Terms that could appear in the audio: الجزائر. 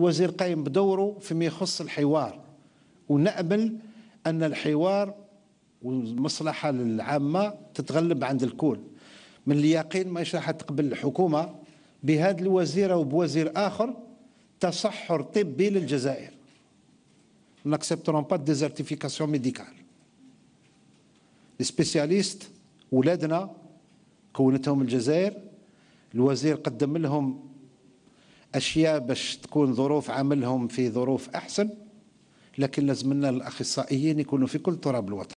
الوزير قايم بدوره فيما يخص الحوار، ونأمل أن الحوار والمصلحة العامة تتغلب عند الكل. من اليقين ما راح تقبل الحكومة بهذا الوزير أو بوزير آخر تصحر طبي للجزائر. ناكسبترون با ديزارتيفيكاسيون ميديكال. لي سبيسياليست ولادنا كونتهم الجزائر، الوزير قدم لهم أشياء باش تكون ظروف عملهم في ظروف أحسن، لكن لازم لنا الأخصائيين يكونوا في كل تراب الوطن.